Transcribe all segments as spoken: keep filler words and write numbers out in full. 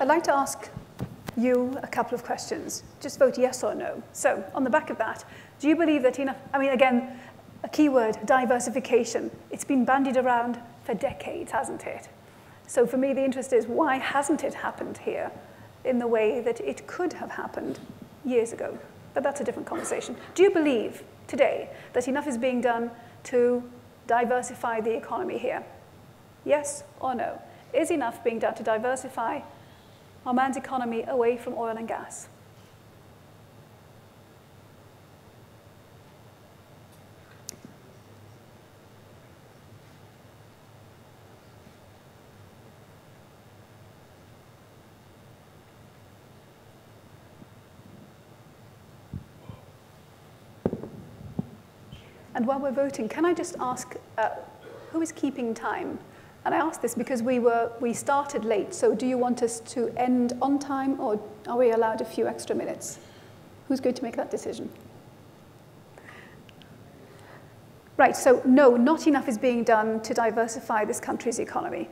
I'd like to ask you a couple of questions. Just vote yes or no. So on the back of that, do you believe that enough, I mean, again, a key word, diversification. It's been bandied around for decades, hasn't it? So for me, the interest is, why hasn't it happened here in the way that it could have happened years ago? But that's a different conversation. Do you believe today that enough is being done to diversify the economy here? Yes or no? Is enough being done to diversify Oman's economy away from oil and gas? And while we're voting, can I just ask, uh, who is keeping time? And I ask this because we were we started late, so do you want us to end on time, or are we allowed a few extra minutes? Who's going to make that decision? Right, so no, not enough is being done to diversify this country's economy.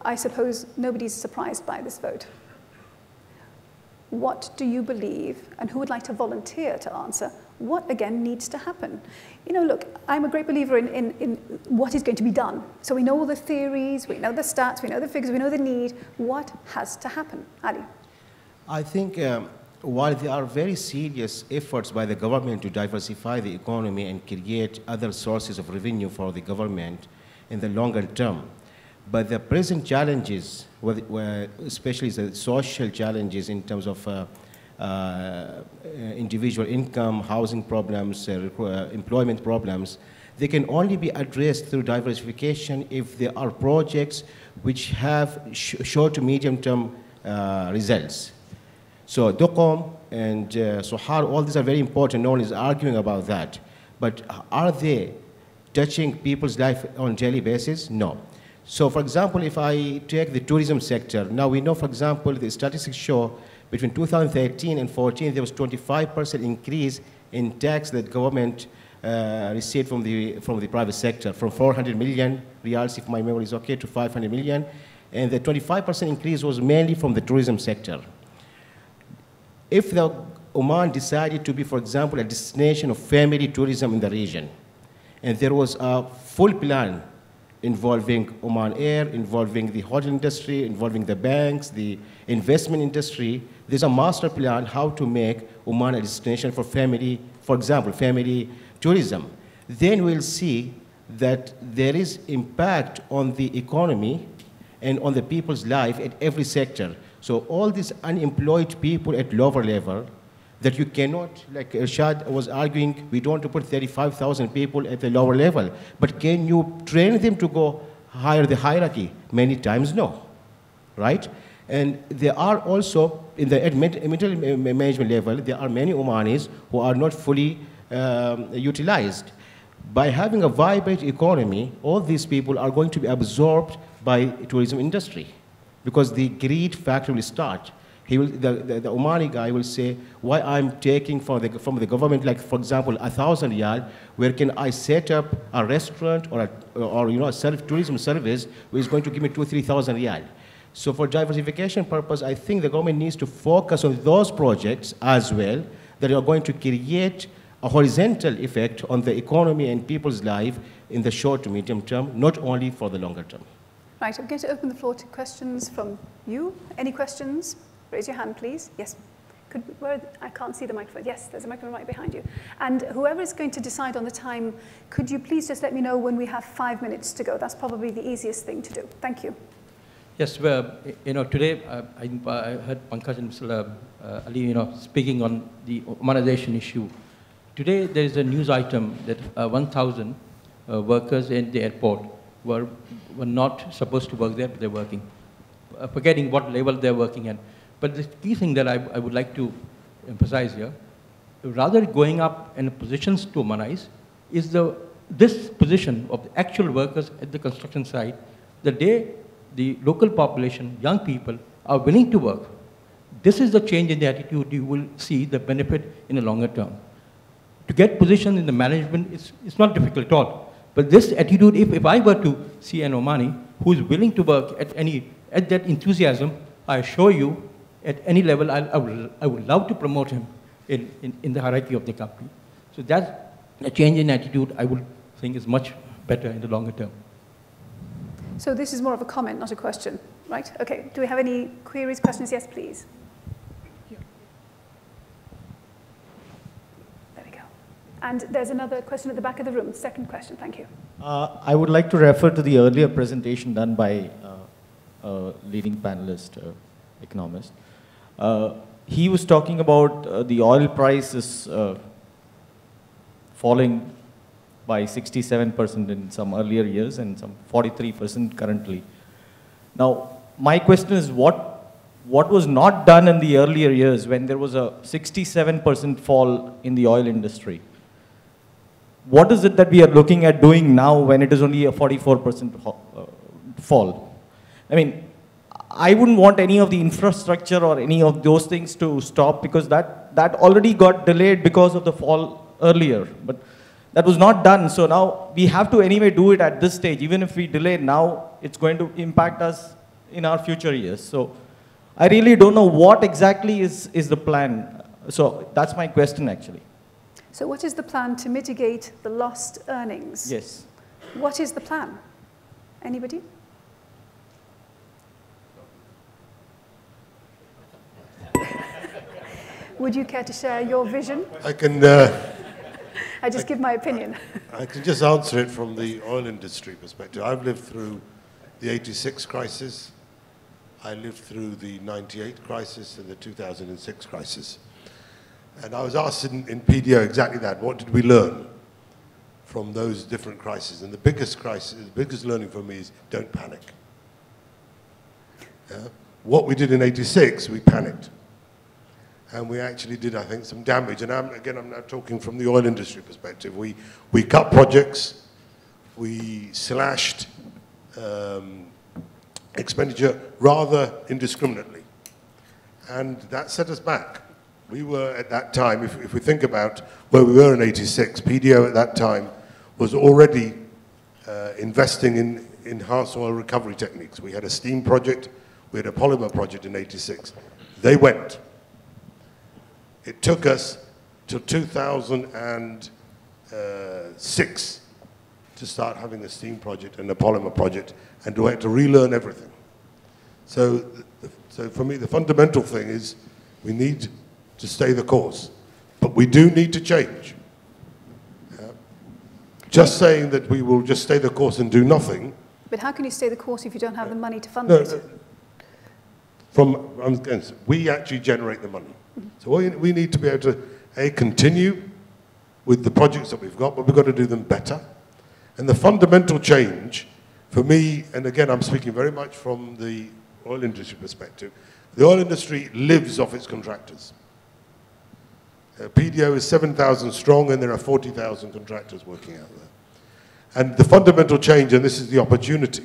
I suppose nobody's surprised by this vote. What do you believe, and who would like to volunteer to answer? What, again, needs to happen? You know, look, I'm a great believer in, in, in what is going to be done. So we know all the theories, we know the stats, we know the figures, we know the need. What has to happen? Ali? I think um, while there are very serious efforts by the government to diversify the economy and create other sources of revenue for the government in the longer term, but the present challenges, especially the social challenges in terms of uh, Uh, individual income, housing problems, uh, uh, employment problems, they can only be addressed through diversification if there are projects which have sh short to medium-term uh, results. So Duqm and uh, Suhar, all these are very important. No one is arguing about that. But are they touching people's life on a daily basis? No. So for example, if I take the tourism sector, now we know, for example, the statistics show between two thousand thirteen and fourteen, there was twenty-five percent increase in tax that government uh, received from the, from the private sector, from four hundred million reals, if my memory is okay, to five hundred million. And the twenty-five percent increase was mainly from the tourism sector. If the Oman decided to be, for example, a destination of family tourism in the region, and there was a full plan involving Oman Air, involving the hotel industry, involving the banks, the investment industry. There's a master plan how to make Oman a destination for family, for example, family tourism. Then we'll see that there is impact on the economy and on the people's life at every sector. So all these unemployed people at lower level that you cannot, like Rashad was arguing, we don't want to put thirty-five thousand people at the lower level, but can you train them to go higher the hierarchy? Many times, no, right? And there are also, in the middle management level, there are many Omanis who are not fully um, utilized. By having a vibrant economy, all these people are going to be absorbed by the tourism industry because the greed factor will start. He will, the, the, the Omani guy will say, why I'm taking from the, from the government, like, for example, a thousand riyal, where can I set up a restaurant or, a, or you know, a self-tourism service which is going to give me two, three thousand riyal? So for diversification purpose, I think the government needs to focus on those projects as well that are going to create a horizontal effect on the economy and people's life in the short to medium term, not only for the longer term. Right, I'm going to open the floor to questions from you. Any questions? Raise your hand, please. Yes. Could, where, I can't see the microphone. Yes, there's a microphone right behind you. And whoever is going to decide on the time, could you please just let me know when we have five minutes to go? That's probably the easiest thing to do. Thank you. Yes, well, you know, today uh, I, I heard Pankaj and Mister Uh, Ali, you know, speaking on the Omanization issue. Today there is a news item that uh, one thousand uh, workers in the airport were, were not supposed to work there, but they're working, uh, forgetting what level they're working at. But the key thing that I, I would like to emphasize here, rather going up in positions to Omanize, is the, this position of the actual workers at the construction site, the day the local population, young people, are willing to work. This is the change in the attitude. You will see the benefit in the longer term. To get position in the management, it's, it's not difficult at all. But this attitude, if, if I were to see an Omani who is willing to work at, any, at that enthusiasm, I assure you, at any level, I, I, would, I would love to promote him in, in, in the hierarchy of the company. So that's a change in attitude I would think is much better in the longer term. So this is more of a comment, not a question, right? Okay, do we have any queries, questions? Yes, please. And there's another question at the back of the room. Second question, thank you. Uh, I would like to refer to the earlier presentation done by a uh, uh, leading panelist, uh, economist. Uh, he was talking about uh, the oil price is uh, falling by sixty-seven percent in some earlier years and some forty-three percent currently. Now, my question is what, what was not done in the earlier years when there was a sixty-seven percent fall in the oil industry? What is it that we are looking at doing now when it is only a forty-four percent fall? I mean, I wouldn't want any of the infrastructure or any of those things to stop because that, that already got delayed because of the fall earlier. But that was not done. So now we have to anyway do it at this stage. Even if we delay now, it's going to impact us in our future years. So I really don't know what exactly is, is the plan. So that's my question actually. So what is the plan to mitigate the lost earnings? Yes. What is the plan? Anybody? Would you care to share your vision? I can... Uh, I just I, give my opinion. I, I can just answer it from the oil industry perspective. I've lived through the eighty-six crisis. I lived through the ninety-eight crisis and the two thousand six crisis. And I was asked in, in P D O exactly that. What did we learn from those different crises? And the biggest crisis, the biggest learning for me is don't panic. Yeah? What we did in eighty-six, we panicked. And we actually did, I think, some damage. And I'm, again, I'm now talking from the oil industry perspective. We, we cut projects. We slashed um, expenditure rather indiscriminately. And that set us back. We were at that time, if, if we think about where we were in eighty-six, P D O at that time was already uh, investing in enhanced oil recovery techniques. We had a steam project, we had a polymer project in eighty-six. They went. It took us till two thousand six to start having a steam project and a polymer project, and we had to relearn everything. So, so for me, the fundamental thing is we need to stay the course. But we do need to change. Yeah. Just saying that we will just stay the course and do nothing. But how can you stay the course if you don't have yeah. the money to fund no, it? No. From, I'm going to say, we actually generate the money. Mm-hmm. So we, we need to be able to, A, continue with the projects that we've got, but we've got to do them better. And the fundamental change, for me, and again, I'm speaking very much from the oil industry perspective, the oil industry lives off its contractors. Uh, P D O is seven thousand strong and there are forty thousand contractors working out there. And the fundamental change, and this is the opportunity,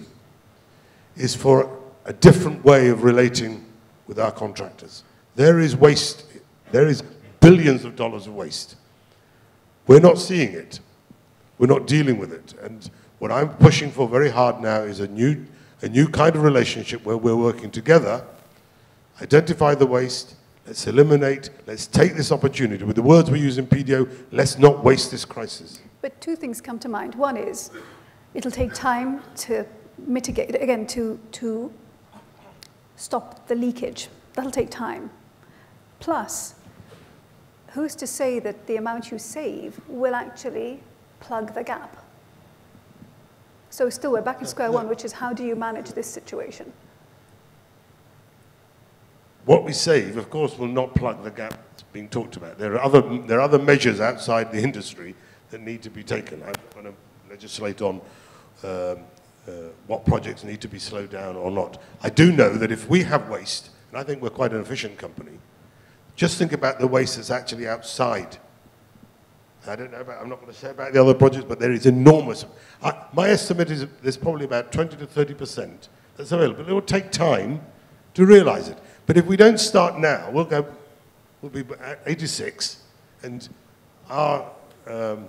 is for a different way of relating with our contractors. There is waste. There is billions of dollars of waste. We're not seeing it. We're not dealing with it. And what I'm pushing for very hard now is a new, a new kind of relationship where we're working together, identify the waste, let's eliminate, let's take this opportunity. With the words we use in P D O, let's not waste this crisis. But two things come to mind. One is, it'll take time to mitigate, again, to, to stop the leakage. That'll take time. Plus, who's to say that the amount you save will actually plug the gap? So still, we're back in square one, which is how do you manage this situation? What we save, of course, will not plug the gap that's being talked about. There are other, there are other measures outside the industry that need to be taken. I'm not going to legislate on um, uh, what projects need to be slowed down or not. I do know that if we have waste, and I think we're quite an efficient company, just think about the waste that's actually outside. I don't know about, I'm not going to say about the other projects, but there is enormous. I, my estimate is there's probably about twenty to thirty percent that's available. It will take time to realize it. But if we don't start now, we'll go, we'll be at eighty-six, and our um,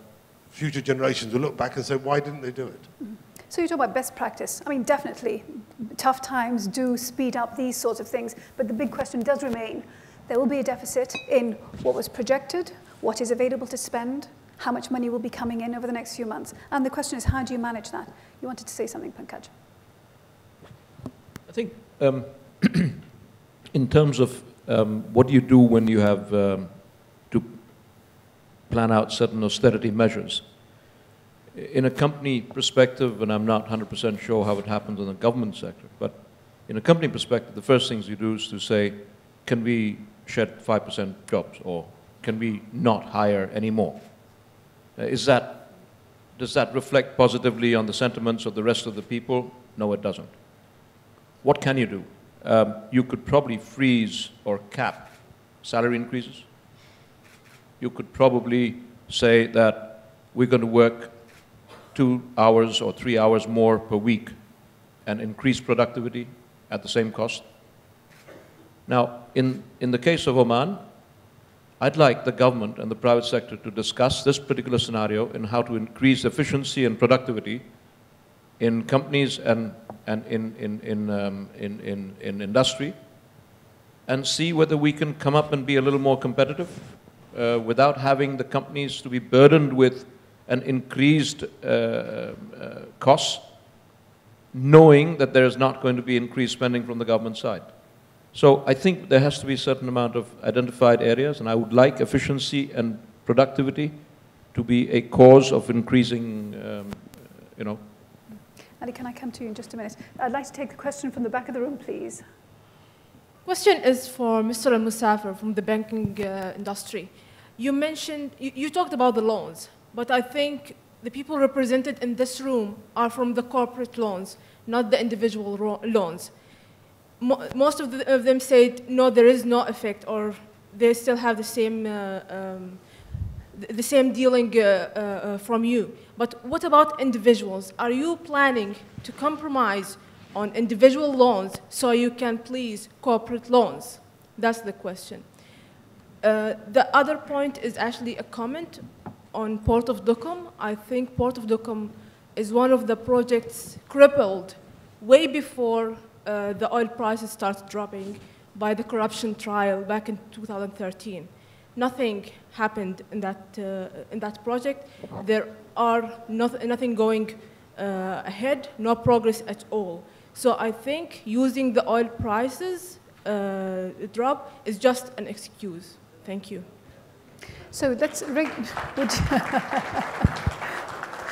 future generations will look back and say, why didn't they do it? So you talk about best practice. I mean, definitely tough times do speed up these sorts of things. But the big question does remain. There will be a deficit in what was projected, what is available to spend, how much money will be coming in over the next few months. And the question is, how do you manage that? You wanted to say something, Pankaj. I think um, in terms of um, what do you do when you have um, to plan out certain austerity measures, in a company perspective, and I'm not one hundred percent sure how it happens in the government sector, but in a company perspective, the first things you do is to say, can we shed five percent jobs, or can we not hire any more? Is that, does that reflect positively on the sentiments of the rest of the people? No, it doesn't. What can you do? Um, you could probably freeze or cap salary increases. You could probably say that we're going to work two hours or three hours more per week and increase productivity at the same cost. Now, in, in the case of Oman, I'd like the government and the private sector to discuss this particular scenario and how to increase efficiency and productivity in companies and, and in, in, in, um, in, in, in industry, and see whether we can come up and be a little more competitive uh, without having the companies to be burdened with an increased uh, uh, costs, knowing that there is not going to be increased spending from the government side. So I think there has to be a certain amount of identified areas, and I would like efficiency and productivity to be a cause of increasing, um, you know. Ali, can I come to you in just a minute? I'd like to take the question from the back of the room, please. Question is for Mister Al Musafir from the banking uh, industry. You mentioned, you, you talked about the loans, but I think the people represented in this room are from the corporate loans, not the individual loans. Most of, the, of them said, no, there is no effect, or they still have the same, uh, um, the same dealing uh, uh, from you. But what about individuals? Are you planning to compromise on individual loans so you can please corporate loans? That's the question. Uh, the other point is actually a comment on Port of Duqm. I think Port of Duqm is one of the projects crippled way before Uh, the oil prices started dropping by the corruption trial back in two thousand thirteen. Nothing happened in that, uh, in that project. There are not, nothing going uh, ahead, no progress at all. So I think using the oil prices uh, drop is just an excuse. Thank you. So that's...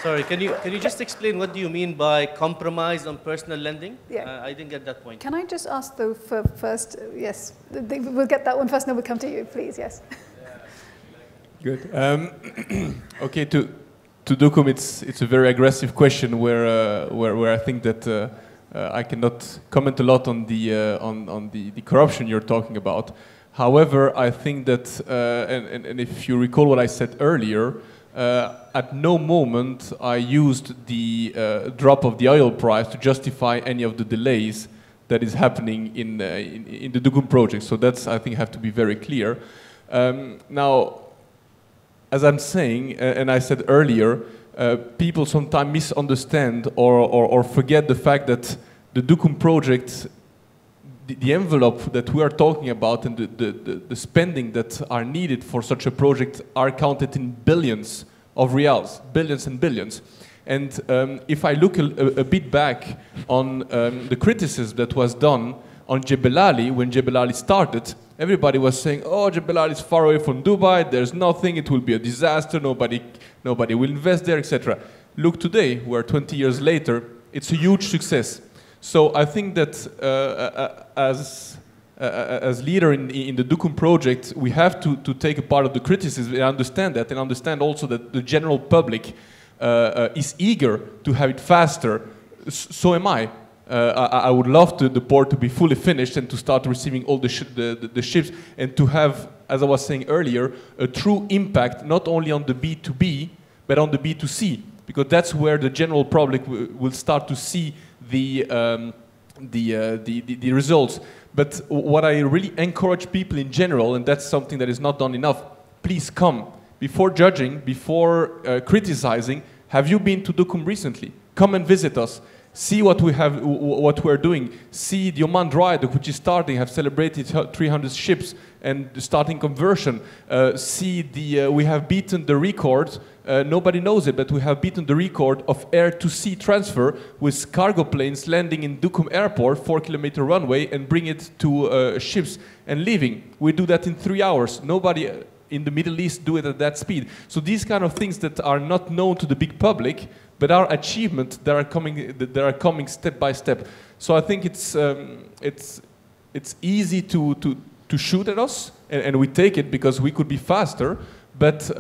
Sorry, can you, can you just explain what do you mean by compromise on personal lending? Yeah. Uh, I didn't get that point. Can I just ask, though, for first, uh, yes, we'll get that one first, and then we'll come to you, please, yes. Good. Um, okay, to, to Duqm, it's, it's a very aggressive question where, uh, where, where I think that uh, uh, I cannot comment a lot on, the, uh, on, on the, the corruption you're talking about. However, I think that, uh, and, and, and if you recall what I said earlier, Uh, at no moment I used the uh, drop of the oil price to justify any of the delays that is happening in, uh, in, in the Duqm project. So that's, I think, have to be very clear. Um, now, as I'm saying, uh, and I said earlier, uh, people sometimes misunderstand or, or, or forget the fact that the Duqm project, the, the envelope that we are talking about and the, the, the, the spending that are needed for such a project are counted in billions of reals, billions and billions. And um, if I look a, a bit back on um, the criticism that was done on Jebel Ali, when Jebel Ali started, everybody was saying, oh, Jebel Ali is far away from Dubai, there's nothing, it will be a disaster, nobody, nobody will invest there, et cetera. Look today, we're twenty years later, it's a huge success. So I think that uh, uh, as, uh, as leader in, in the Duqm project, we have to, to take a part of the criticism and understand that, and understand also that the general public uh, uh, is eager to have it faster. S so am I. Uh, I. I would love to, the port to be fully finished and to start receiving all the, sh the, the, the ships and to have, as I was saying earlier, a true impact not only on the B two B, but on the B two C, because that's where the general public will start to see The, um, the, uh, the, the, the results. But what I really encourage people in general, and that's something that is not done enough, please come. Before judging, before uh, criticizing, have you been to Duqm recently? Come and visit us. See what we have, what we're doing. See the Oman Dryad, which is starting, have celebrated three hundred ships and starting conversion. Uh, see the, uh, we have beaten the record. Uh, nobody knows it, but we have beaten the record of air-to-sea transfer with cargo planes landing in Duqm airport, four-kilometer runway, and bring it to uh, ships and leaving. We do that in three hours. Nobody in the Middle East do it at that speed. So these kind of things that are not known to the big public, but our achievements that are coming, that are coming step by step. So I think it's um, it's it's easy to to to shoot at us, and, and we take it because we could be faster. But uh, uh,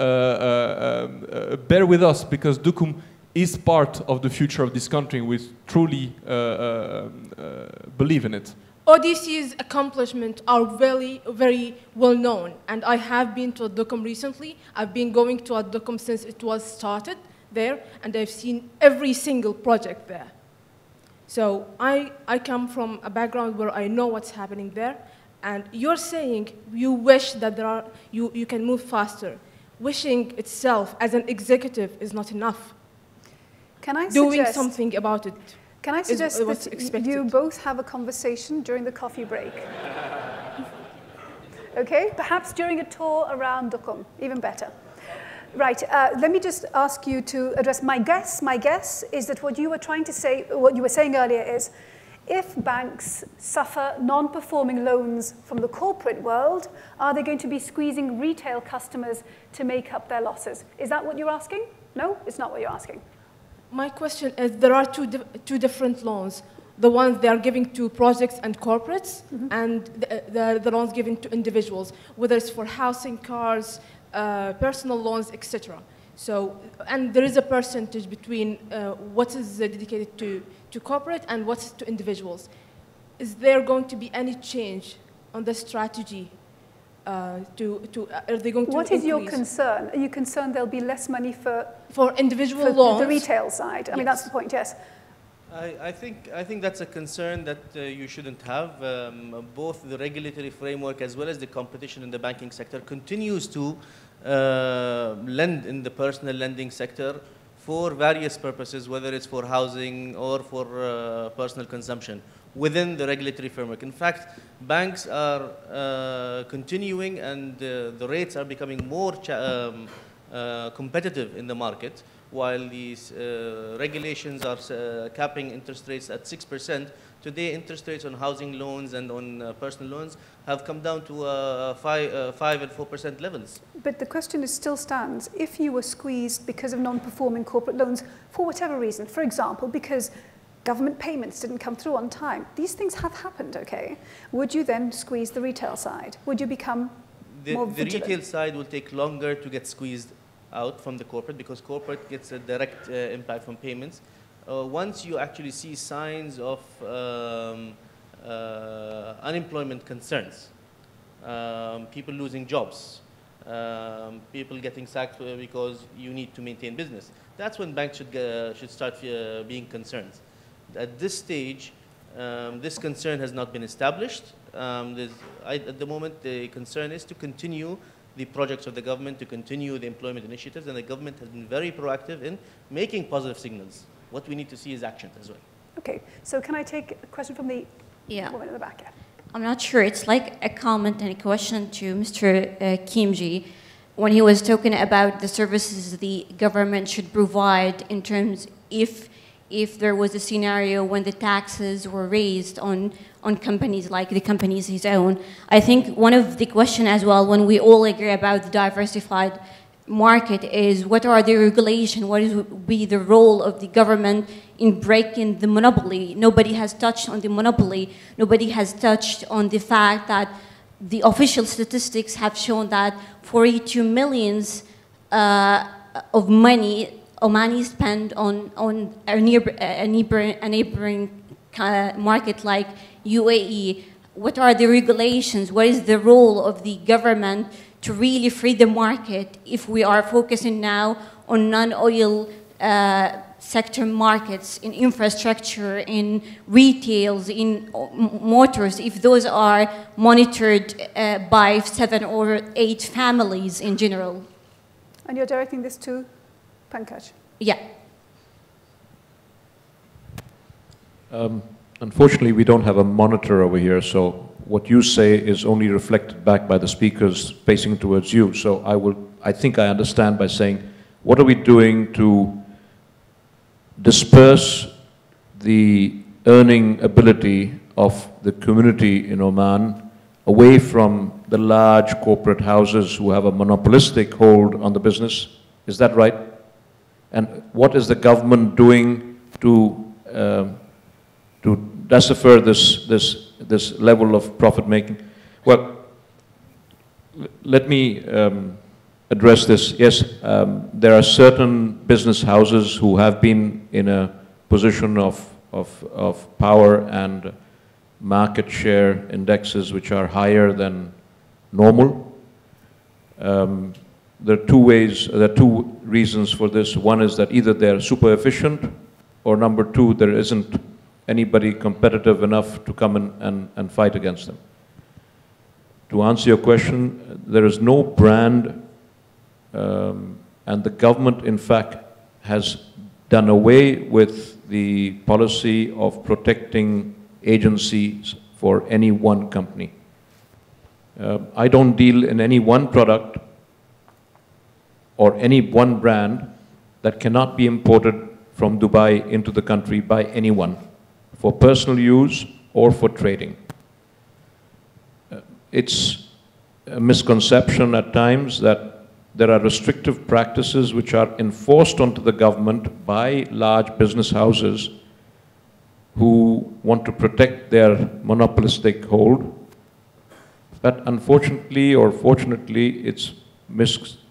uh, bear with us, because Duqm is part of the future of this country. We truly uh, uh, uh, believe in it. O D C's accomplishments are very, very well known, and I have been to Duqm recently. I've been going to Duqm since it was started there, and I've seen every single project there. So I, I come from a background where I know what's happening there, and you're saying you wish that there are, you, you can move faster. Wishing itself as an executive is not enough. Can I Doing suggest, something about it Can I suggest is, that expected. you both have a conversation during the coffee break? Okay, perhaps during a tour around Duqm, even better. Right, uh, let me just ask you to address my guess. My guess is that what you were trying to say, what you were saying earlier is, if banks suffer non-performing loans from the corporate world, are they going to be squeezing retail customers to make up their losses? Is that what you're asking? No, it's not what you're asking. My question is, there are two, di two different loans. The ones they are giving to projects and corporates, mm-hmm. and the, the, the loans given to individuals, whether it's for housing, cars, Uh, personal loans, et cetera. So, and there is a percentage between uh, what is dedicated to, to corporate and what's to individuals. Is there going to be any change on the strategy? Uh, to, to, uh, are they going to What is increase? your concern? Are you concerned there'll be less money for, for individual for loans? The retail side. I yes. mean, that's the point, yes. I, I, think, I think that's a concern that uh, you shouldn't have. Um, both the regulatory framework as well as the competition in the banking sector continues to uh, lend in the personal lending sector for various purposes, whether it's for housing or for uh, personal consumption within the regulatory framework. In fact, banks are uh, continuing, and uh, the rates are becoming more cha um, uh, competitive in the market. While these uh, regulations are uh, capping interest rates at six percent, today interest rates on housing loans and on uh, personal loans have come down to uh, five, uh, five and four percent levels. But the question is, still stands. If you were squeezed because of non-performing corporate loans, for whatever reason, for example, because government payments didn't come through on time, these things have happened, okay? Would you then squeeze the retail side? Would you become the, more vigilant? The retail side will take longer to get squeezed out from the corporate, because corporate gets a direct uh, impact from payments. Uh, once you actually see signs of um, uh, unemployment concerns, um, people losing jobs, um, people getting sacked because you need to maintain business, that's when banks should, uh, should start uh, being concerned. At this stage, um, this concern has not been established. Um, I, at the moment, the concern is to continue the projects of the government, to continue the employment initiatives, and the government has been very proactive in making positive signals. What we need to see is action as well. Okay, so can I take a question from the yeah. woman in the back? Yeah. I'm not sure. It's like a comment and a question to Mister Uh, Khimji when he was talking about the services the government should provide in terms if if there was a scenario when the taxes were raised on, on companies like the companies his own. I think one of the questions as well, when we all agree about the diversified market, is what are the regulations, what is, would be the role of the government in breaking the monopoly? Nobody has touched on the monopoly. Nobody has touched on the fact that the official statistics have shown that forty-two million uh, of money Omani spend on, on a, neighbor, a, neighbor, a neighboring uh, market like U A E. What are the regulations? What is the role of the government to really free the market if we are focusing now on non-oil uh, sector markets, in infrastructure, in retails, in motors, if those are monitored uh, by seven or eight families in general? And you're directing this to? Yeah. Um, unfortunately, we don't have a monitor over here, so what you say is only reflected back by the speakers facing towards you. So I will, I think I understand by saying, what are we doing to disperse the earning ability of the community in Oman away from the large corporate houses who have a monopolistic hold on the business? Is that right? And what is the government doing to uh, to decipher this this this level of profit making? Well, let me um, address this. Yes, um, there are certain business houses who have been in a position of of of power and market share indexes which are higher than normal. Um, there are two ways, there are two reasons for this. One is that either they're super efficient, or number two, there isn't anybody competitive enough to come in and, and fight against them. To answer your question, there is no brand, um, and the government, in fact, has done away with the policy of protecting agencies for any one company. Uh, I don't deal in any one product or any one brand that cannot be imported from Dubai into the country by anyone for personal use or for trading. Uh, it's a misconception at times that there are restrictive practices which are enforced onto the government by large business houses who want to protect their monopolistic hold, but unfortunately or fortunately, it's misread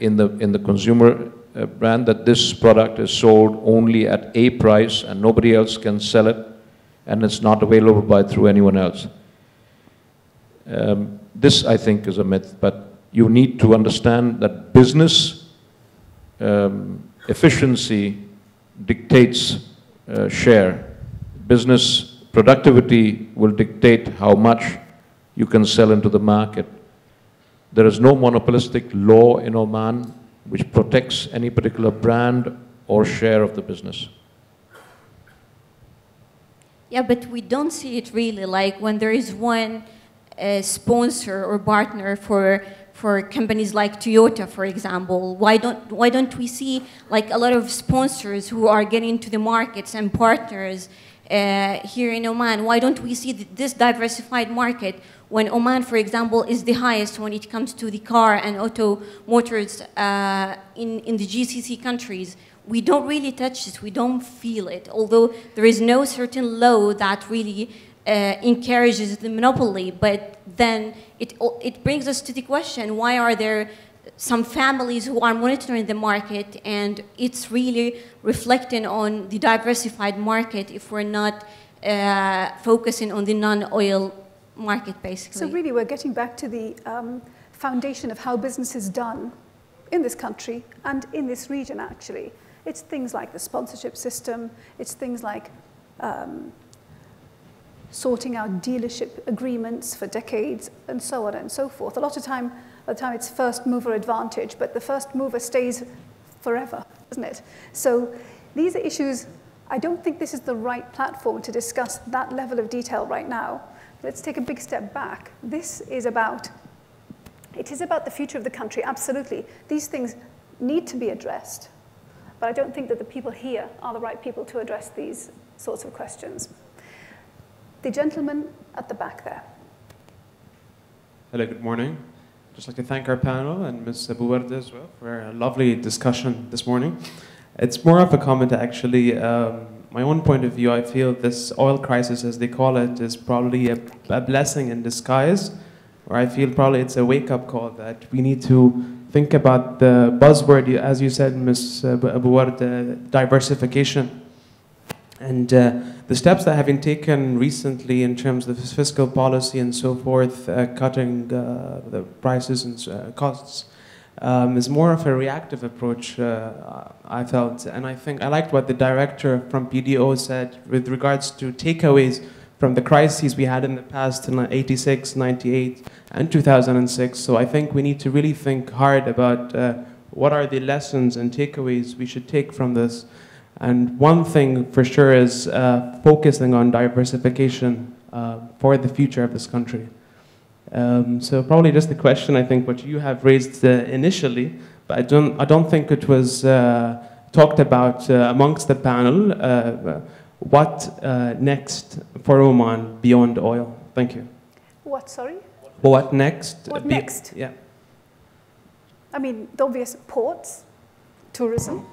in the, in the consumer uh, brand that this product is sold only at a price and nobody else can sell it, and it's not available by through anyone else. Um, this, I think, is a myth, but you need to understand that business um, efficiency dictates Uh, share. Business productivity will dictate how much you can sell into the market. There is no monopolistic law in Oman which protects any particular brand or share of the business. Yeah, but we don't see it really. Like when there is one uh, sponsor or partner for for companies like Toyota, for example, why don't, why don't we see like a lot of sponsors who are getting to the markets and partners uh, here in Oman? Why don't we see th this diversified market when Oman, for example, is the highest when it comes to the car and auto motors uh, in, in the G C C countries? We don't really touch this, we don't feel it, although there is no certain law that really Uh, encourages the monopoly, but then it, it brings us to the question, why are there some families who are monitoring the market, and it's really reflecting on the diversified market if we're not uh, focusing on the non-oil market, basically. So really we're getting back to the um, foundation of how business is done in this country and in this region, actually. It's things like the sponsorship system, it's things like um, sorting out dealership agreements for decades, and so on and so forth. A lot of time, the time it's first mover advantage, but the first mover stays forever, doesn't it? So these are issues, I don't think this is the right platform to discuss that level of detail right now. Let's take a big step back. This is about, it is about the future of the country, absolutely. These things need to be addressed, but I don't think that the people here are the right people to address these sorts of questions. The gentleman at the back there. Hello, good morning. I'd just like to thank our panel and Miz Abu-Wardeh as well for a lovely discussion this morning. It's more of a comment, actually. Um, my own point of view, I feel this oil crisis, as they call it, is probably a, a blessing in disguise, or I feel probably it's a wake-up call that we need to think about the buzzword, as you said, Miz Abu-Wardeh, diversification. And uh, the steps that have been taken recently in terms of fiscal policy and so forth, uh, cutting uh, the prices and uh, costs, um, is more of a reactive approach, uh, I felt. And I think I liked what the director from P D O said with regards to takeaways from the crises we had in the past, in eighty-six, ninety-eight, and two thousand six. So I think we need to really think hard about uh, what are the lessons and takeaways we should take from this. And one thing for sure is uh, focusing on diversification uh, for the future of this country. Um, so probably just the question, I think, what you have raised uh, initially, but I don't, I don't think it was uh, talked about uh, amongst the panel, uh, what uh, next for Oman beyond oil? Thank you. What, sorry? What next? What Be next? Yeah. I mean, the obvious ports, tourism.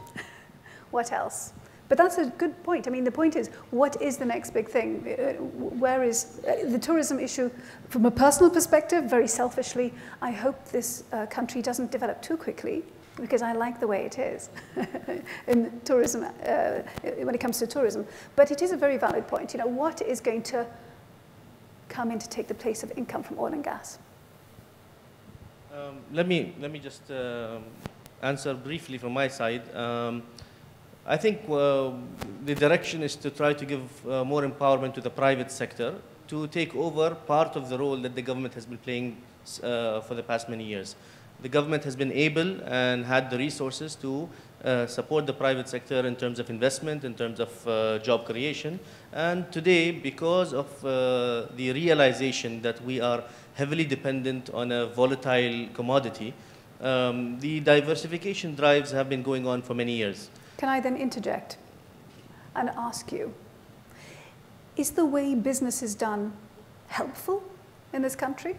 What else? But that's a good point. I mean, the point is, what is the next big thing? Where is the tourism issue? From a personal perspective, very selfishly, I hope this uh, country doesn't develop too quickly, because I like the way it is in tourism, uh, when it comes to tourism. But it is a very valid point. You know, what is going to come in to take the place of income from oil and gas? Um, let me let me just uh, answer briefly from my side. Um, I think uh, the direction is to try to give uh, more empowerment to the private sector to take over part of the role that the government has been playing uh, for the past many years. The government has been able and had the resources to uh, support the private sector in terms of investment, in terms of uh, job creation. And today, because of uh, the realization that we are heavily dependent on a volatile commodity, um, the diversification drives have been going on for many years. Can I then interject and ask you, is the way business is done helpful in this country?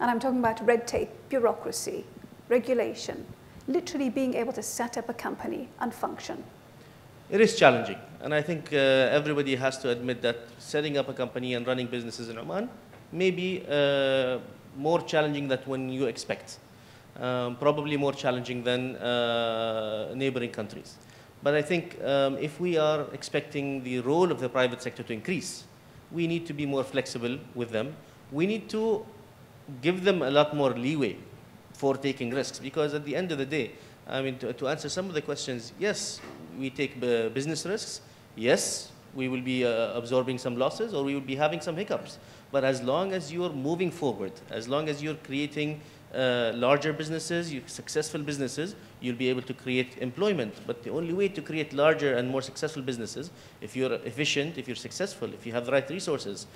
And I'm talking about red tape, bureaucracy, regulation, literally being able to set up a company and function. It is challenging. And I think uh, everybody has to admit that setting up a company and running businesses in Oman may be uh, more challenging than when you expect. Um, probably more challenging than uh, neighboring countries. But I think um, if we are expecting the role of the private sector to increase, we need to be more flexible with them. We need to give them a lot more leeway for taking risks, because at the end of the day, I mean, to, to answer some of the questions, yes, we take uh, business risks. Yes, we will be uh, absorbing some losses, or we will be having some hiccups. But as long as you're moving forward, as long as you're creating Uh, larger businesses, you, successful businesses, you'll be able to create employment. But the only way to create larger and more successful businesses, if you're efficient, if you're successful, if you have the right resources.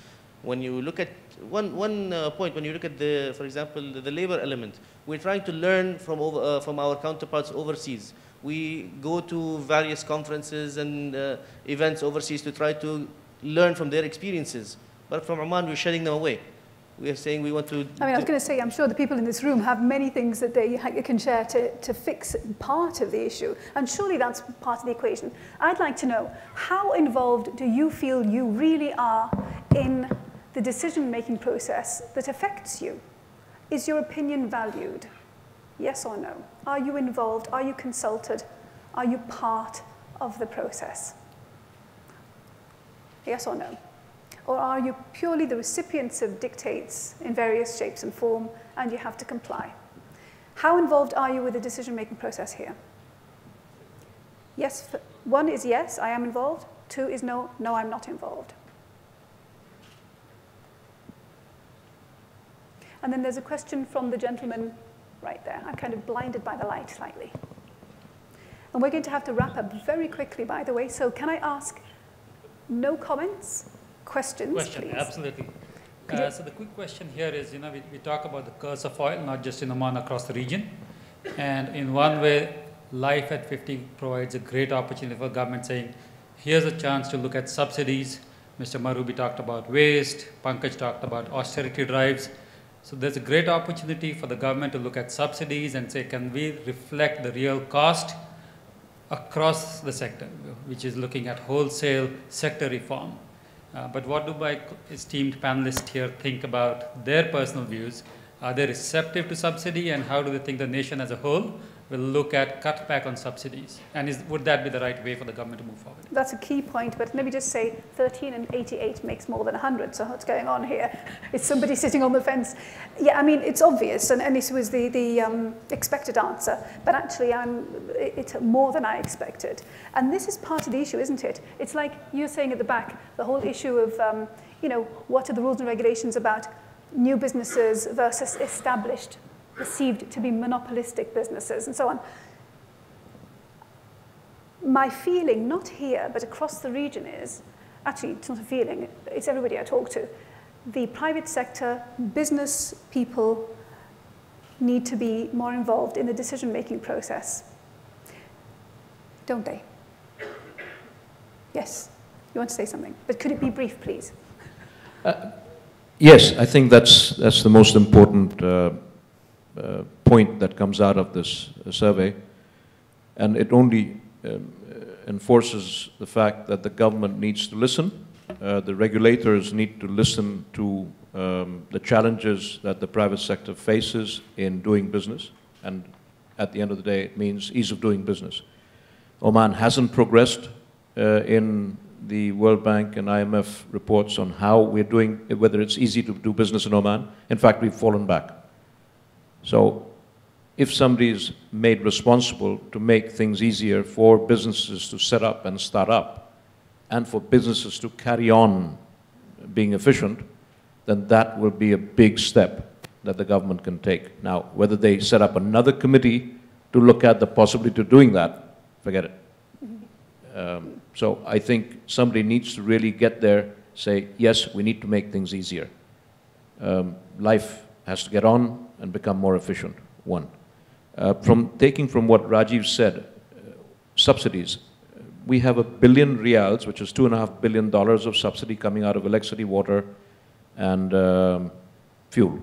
When you look at one, one uh, point, when you look at, the, for example, the, the labor element, we're trying to learn from, over, uh, from our counterparts overseas. We go to various conferences and uh, events overseas to try to learn from their experiences. But from Oman, we're shutting them away. We are saying we want to... I mean, I was going to say, I'm sure the people in this room have many things that they can share to, to fix part of the issue. And surely that's part of the equation. I'd like to know, how involved do you feel you really are in the decision-making process that affects you? Is your opinion valued? Yes or no? Are you involved? Are you consulted? Are you part of the process? Yes or no? Or are you purely the recipients of dictates in various shapes and form, and you have to comply? How involved are you with the decision-making process here? Yes, one is yes, I am involved. Two is no, no, I'm not involved. And then there's a question from the gentleman right there. I'm kind of blinded by the light slightly. And we're going to have to wrap up very quickly, by the way. So can I ask no comments? Questions, question, please. Absolutely. Uh, so the quick question here is, you know, we, we talk about the curse of oil, not just in Oman, across the region. And in one way, Life at fifty provides a great opportunity for government saying, here's a chance to look at subsidies. Mister Marubi talked about waste. Pankaj talked about austerity drives. So there's a great opportunity for the government to look at subsidies and say, can we reflect the real cost across the sector, which is looking at wholesale sector reform. Uh, but what do my esteemed panelists here think about their personal views? Are they receptive to subsidy, and how do they think the nation as a whole will look at cutback on subsidies? And is, would that be the right way for the government to move forward? That's a key point, but let me just say thirteen and eighty-eight makes more than one hundred, so what's going on here? It's somebody sitting on the fence. Yeah, I mean, it's obvious, and, and this was the, the um, expected answer, but actually I'm, it's more than I expected. And this is part of the issue, isn't it? It's like you're saying at the back, the whole issue of, um, you know, what are the rules and regulations about new businesses versus established, perceived to be monopolistic businesses and so on. my feeling, not here, but across the region is, actually it's not a feeling, it's everybody I talk to, the private sector, business people need to be more involved in the decision-making process. Don't they? Yes, you want to say something, but could it be brief, please? Uh, yes, I think that's, that's the most important uh, uh, point that comes out of this uh, survey. And it only um, enforces the fact that the government needs to listen. Uh, the regulators need to listen to um, the challenges that the private sector faces in doing business. And at the end of the day, it means ease of doing business. Oman hasn't progressed uh, in the World Bank and I M F reports on how we're doing, whether it's easy to do business in Oman. In fact, we've fallen back. So if somebody is made responsible to make things easier for businesses to set up and start up, and for businesses to carry on being efficient, then that will be a big step that the government can take. Now, whether they set up another committee to look at the possibility of doing that, forget it. Um, so I think somebody needs to really get there, say, yes, we need to make things easier. Um, life has to get on and become more efficient, one. Uh, from taking from what Rajiv said, uh, subsidies. We have a billion riyals, which is two and a half billion dollars of subsidy coming out of electricity, water, and um, fuel.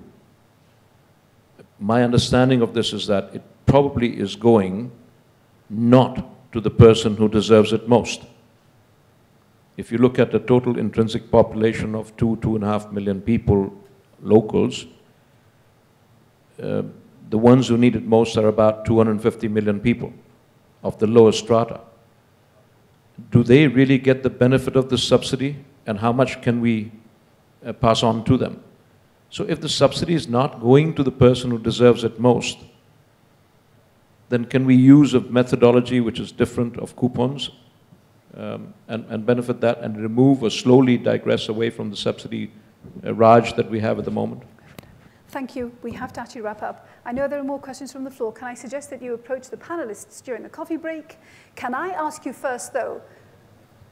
My understanding of this is that it probably is going not to the person who deserves it most. If you look at the total intrinsic population of two, two and a half million people, locals, uh, the ones who need it most are about two hundred fifty million people of the lowest strata. Do they really get the benefit of the subsidy, and how much can we uh, pass on to them? So if the subsidy is not going to the person who deserves it most, then can we use a methodology which is different of coupons um, and, and benefit that and remove or slowly digress away from the subsidy uh, raj that we have at the moment? Thank you. We have to actually wrap up. I know there are more questions from the floor. Can I suggest that you approach the panelists during the coffee break? Can I ask you first, though,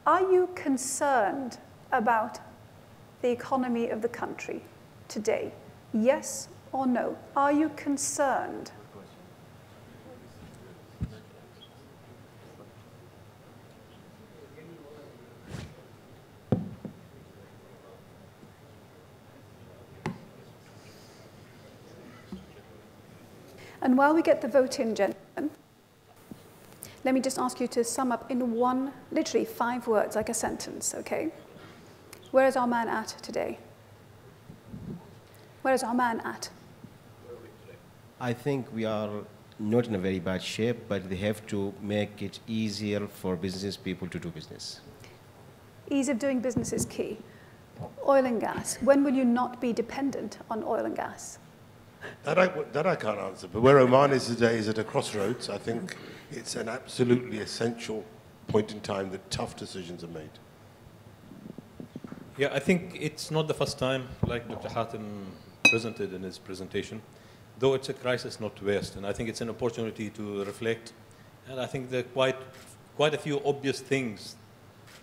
are you concerned about the economy of the country today? Yes or no? Are you concerned? And while we get the vote in, gentlemen, let me just ask you to sum up in one, literally five words, like a sentence, okay? Where is Oman at today? Where is Oman at? I think we are not in a very bad shape, but they have to make it easier for business people to do business. Ease of doing business is key. Oil and gas. When will you not be dependent on oil and gas? That I, that I can't answer, but where Oman is today is at a crossroads. I think it's an absolutely essential point in time that tough decisions are made. Yeah, I think it's not the first time, like Doctor Hatem presented in his presentation, though it's a crisis not to waste, and I think it's an opportunity to reflect, and I think there are quite, quite a few obvious things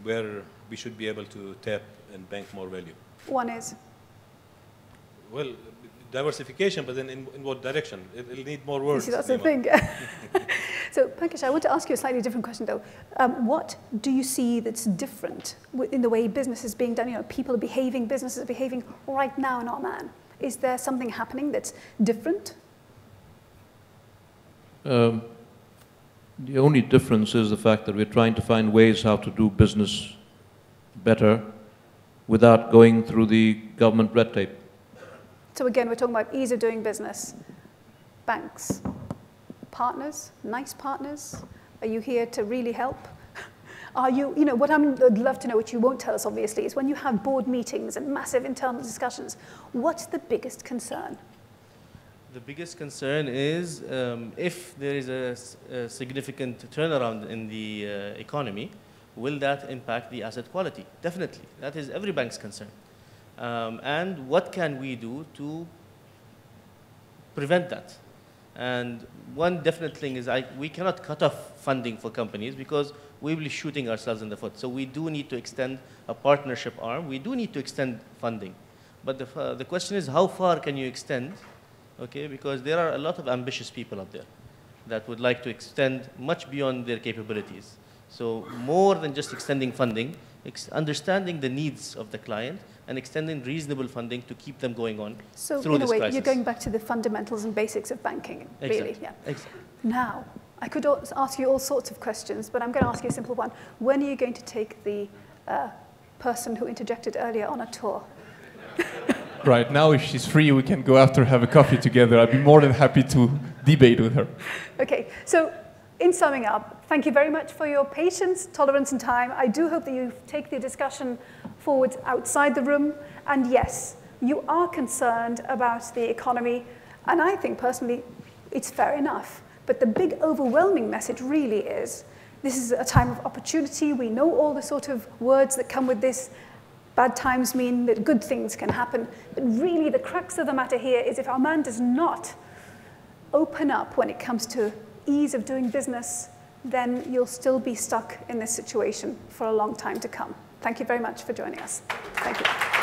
where we should be able to tap and bank more value. One is? Well, diversification, but then in, in what direction? It, it'll need more words. You see, that's the thing. So, Pankaj, I want to ask you a slightly different question, though. Um, what do you see that's different in the way business is being done? You know, people are behaving, businesses are behaving right now in Oman. Is there something happening that's different? Um, the only difference is the fact that we're trying to find ways how to do business better without going through the government red tape. So again, we're talking about ease of doing business. Banks, partners, nice partners. Are you here to really help? Are you, you know, what I'd love to know, which you won't tell us, obviously, is when you have board meetings and massive internal discussions, what's the biggest concern? The biggest concern is um, if there is a, a significant turnaround in the uh, economy, will that impact the asset quality? Definitely. That is every bank's concern. Um, and what can we do to prevent that? And one definite thing is I, we cannot cut off funding for companies because we will be shooting ourselves in the foot. So we do need to extend a partnership arm. We do need to extend funding. But the, uh, the question is how far can you extend, okay? Because there are a lot of ambitious people out there that would like to extend much beyond their capabilities. So more than just extending funding, ex understanding the needs of the client and extending reasonable funding to keep them going on so through this crisis. So in a way, you're going back to the fundamentals and basics of banking, really. Exactly. Yeah. Exactly. Now, I could ask you all sorts of questions, but I'm going to ask you a simple one. When are you going to take the uh, person who interjected earlier on a tour? Right now, if she's free, we can go after have a coffee together. I'd be more than happy to debate with her. Okay. So, in summing up, thank you very much for your patience, tolerance, and time. I do hope that you take the discussion forward outside the room. And yes, you are concerned about the economy. And I think, personally, it's fair enough. But the big overwhelming message really is, this is a time of opportunity. We know all the sort of words that come with this. Bad times mean that good things can happen. But really, the crux of the matter here is if our man does not open up when it comes to ease of doing business, then you'll still be stuck in this situation for a long time to come. Thank you very much for joining us. Thank you.